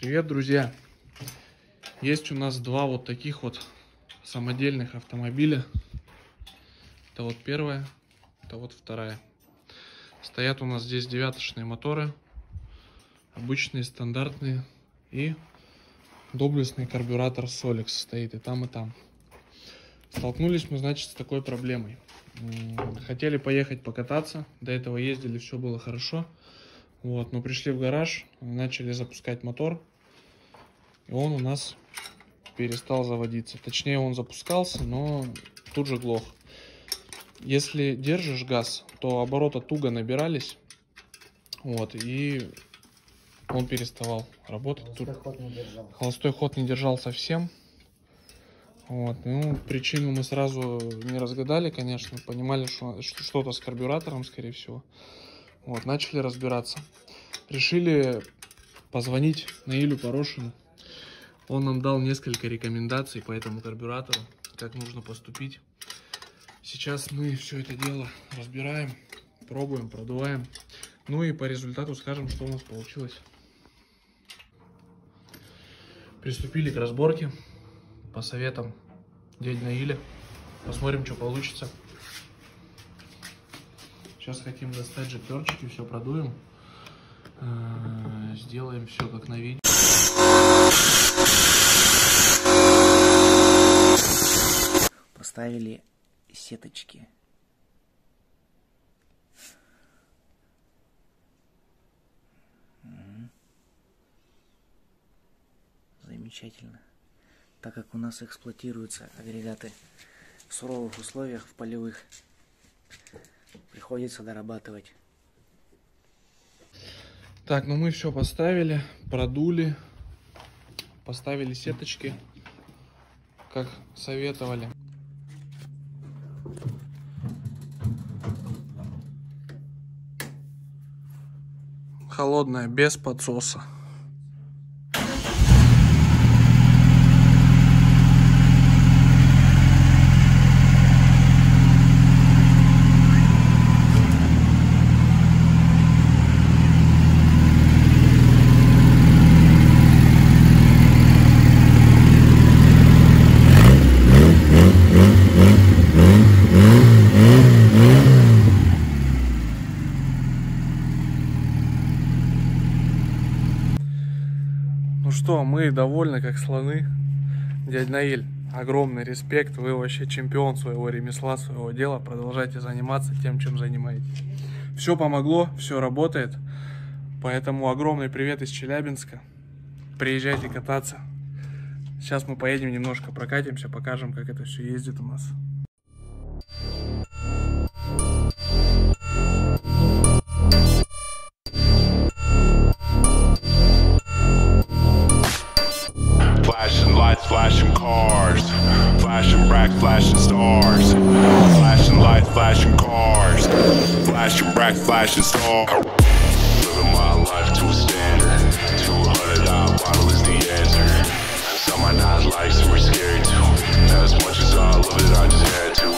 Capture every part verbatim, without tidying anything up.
Привет, друзья! Есть у нас два вот таких вот самодельных автомобиля. Это вот первая, это вот вторая. Стоят у нас здесь девяточные моторы, обычные, стандартные, и доблестный карбюратор Solex стоит и там, и там. Столкнулись мы, значит, с такой проблемой. Хотели поехать покататься, до этого ездили, все было хорошо. Вот, но пришли в гараж, начали запускать мотор, и он у нас перестал заводиться. Точнее, он запускался, но тут же глох. Если держишь газ, то оборота туго набирались, вот, и он переставал работать. Холостой ход не держал. Холостой ход не держал совсем. Вот, ну, причину мы сразу не разгадали, конечно, понимали, что что-то с карбюратором, скорее всего. Вот, начали разбираться. Решили позвонить Наилю Порошину. Он нам дал несколько рекомендаций по этому карбюратору, как нужно поступить. Сейчас мы все это дело разбираем, пробуем, продуваем. Ну и по результату скажем, что у нас получилось. Приступили к разборке по советам дяди Наиля. Посмотрим, что получится. Сейчас хотим достать жиперчики, все продуем, сделаем все как на видео. Поставили сеточки. Замечательно. Так как у нас эксплуатируются агрегаты в суровых условиях, в полевых, приходится дорабатывать. Так, ну мы все поставили, продули, поставили сеточки, как советовали. Холодная, без подсоса. Мы довольны, как слоны. Дядь Наиль, огромный респект. Вы вообще чемпион своего ремесла, своего дела. Продолжайте заниматься тем, чем занимаетесь. Все помогло, все работает. Поэтому огромный привет из Челябинска. Приезжайте кататься. Сейчас мы поедем немножко прокатимся, покажем, как это все ездит у нас. Flashing cars, flashing rack, flashing stars, flashing light, flashing cars, flashing rack, flashing stars. Living my life to a standard, two hundred dollar bottle is the answer. Some I not like, some are scary too. As much as I love it, I just had to.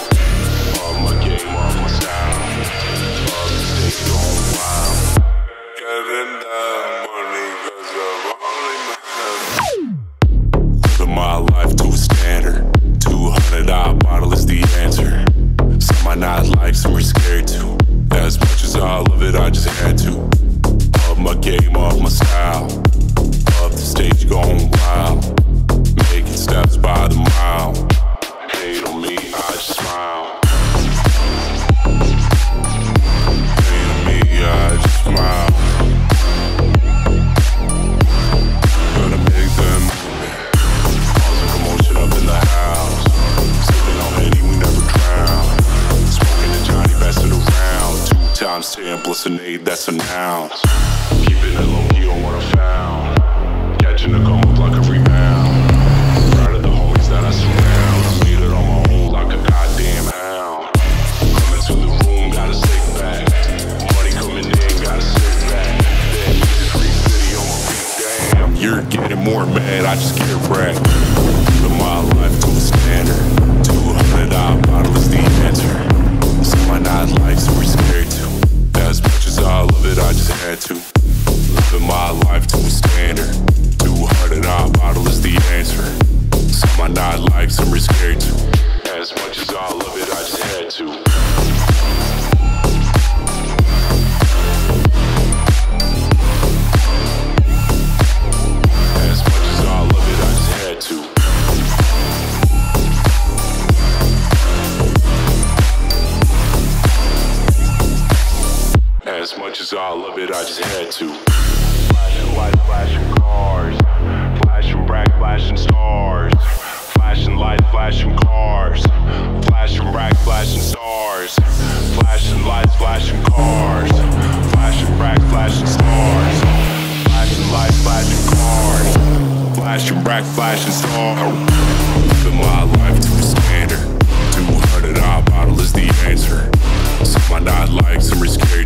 All my game, all my style, all the mistakes gone wild. Getting that money 'cause I'm only myself. My life to a standard, two hundred dollar bottle is the answer. Some I not like, some are scared too. As much as I love it, I just had to. Up my game, up my style, up the stage going wild, making steps by the mile. Hate on me, I just smile. Hate on me, I just smile. Stamp, listen, aid, that's a noun. Keeping it low, you don't wanna foul. Catching the gun with like a rebound. Proud of the homies that I surround. I made it on my own like a goddamn hound. Coming to the room, gotta stick back. Money coming in, gotta stick back. That nigga's free city on my feet, damn. You're getting more mad, I just get wrecked. Living my life to a standard. two hundred dollar bottle is the answer. Some I not like, so we're scared too. As much as I love it, I just had to. Living my life to a standard. as much as I love it, I just had to. Flashing lights, flashing cars, flashing rack, flashing stars. Flashing light, flashing cars, flashing rack, flashing stars. Flashing lights, flashing cars, flashing rack, flashing stars. Flashing lights, flashing cars, flashing rack, flashing stars. Living my life to a standard, two hundred odd bottle is the answer. Some I not like, some are scared.